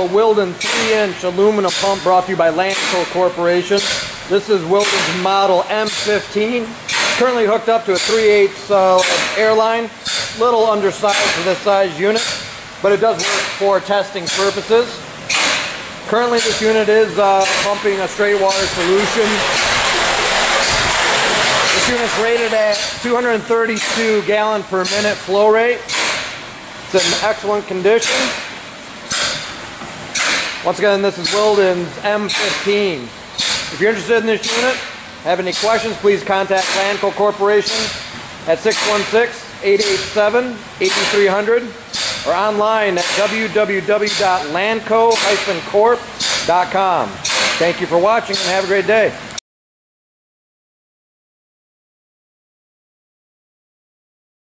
a Wilden 3-inch aluminum pump brought to you by Lanco Corporation. This is Wilden's model M15. Currently hooked up to a 3/8 airline. Little undersized for this size unit, but it does work for testing purposes. Currently this unit is pumping a straight water solution. This unit's rated at 232 gallon per minute flow rate. It's in excellent condition. Once again, this is Wilden's M15. If you're interested in this unit, have any questions, please contact Lanco Corporation at 616-887-8300 or online at www.lanco-corp.com. Thank you for watching and have a great day.